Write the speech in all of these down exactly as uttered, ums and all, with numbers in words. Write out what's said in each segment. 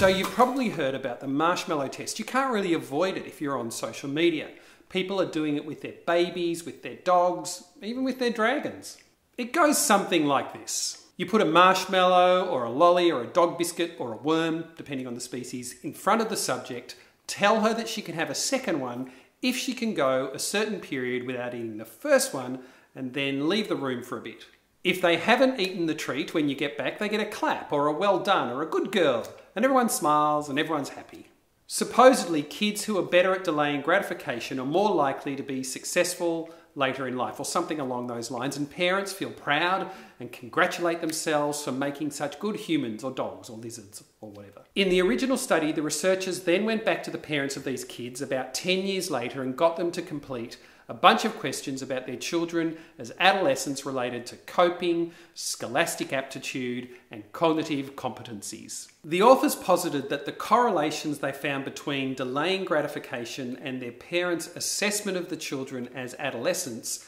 So you've probably heard about the marshmallow test. You can't really avoid it if you're on social media. People are doing it with their babies, with their dogs, even with their dragons. It goes something like this. You put a marshmallow or a lolly or a dog biscuit or a worm, depending on the species, in front of the subject, tell her that she can have a second one if she can go a certain period without eating the first one, and then leave the room for a bit. If they haven't eaten the treat when you get back, they get a clap or a well done or a good girl, and everyone smiles and everyone's happy. Supposedly, kids who are better at delaying gratification are more likely to be successful later in life, or something along those lines, and parents feel proud and congratulate themselves for making such good humans or dogs or lizards or whatever. In the original study, the researchers then went back to the parents of these kids about ten years later and got them to complete a bunch of questions about their children as adolescents related to coping, scholastic aptitude, and cognitive competencies. The authors posited that the correlations they found between delaying gratification and their parents' assessment of the children as adolescents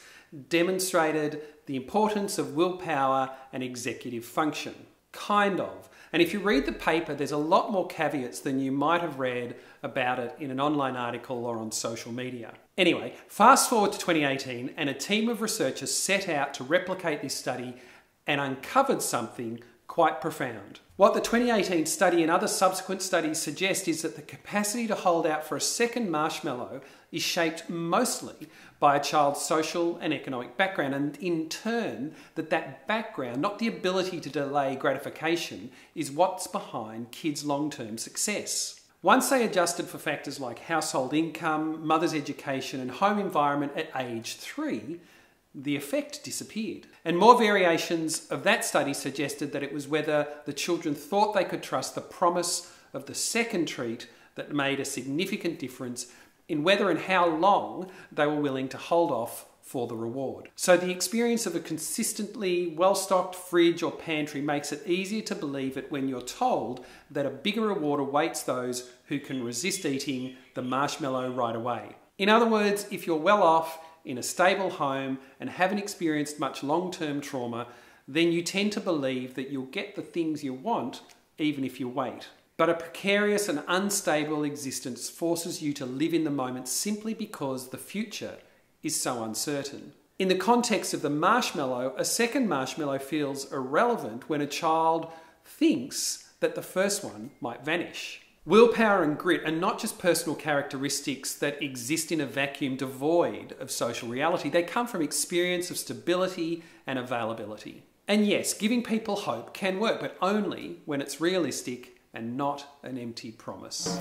demonstrated the importance of willpower and executive function. Kind of. And if you read the paper, there's a lot more caveats than you might have read about it in an online article or on social media. Anyway, fast forward to twenty eighteen, and a team of researchers set out to replicate this study and uncovered something quite profound. What the twenty eighteen study and other subsequent studies suggest is that the capacity to hold out for a second marshmallow is shaped mostly by a child's social and economic background, and in turn that that background, not the ability to delay gratification, is what's behind kids' long-term success. Once they adjusted for factors like household income, mother's education and home environment at age three, the effect disappeared. And more variations of that study suggested that it was whether the children thought they could trust the promise of the second treat that made a significant difference in whether and how long they were willing to hold off for the reward. So the experience of a consistently well-stocked fridge or pantry makes it easier to believe it when you're told that a bigger reward awaits those who can resist eating the marshmallow right away. In other words, if you're well off, in a stable home and haven't experienced much long-term trauma, then you tend to believe that you'll get the things you want even if you wait. But a precarious and unstable existence forces you to live in the moment simply because the future is so uncertain. In the context of the marshmallow, a second marshmallow feels irrelevant when a child thinks that the first one might vanish. Willpower and grit are not just personal characteristics that exist in a vacuum devoid of social reality. They come from experience of stability and availability. And yes, giving people hope can work, but only when it's realistic and not an empty promise.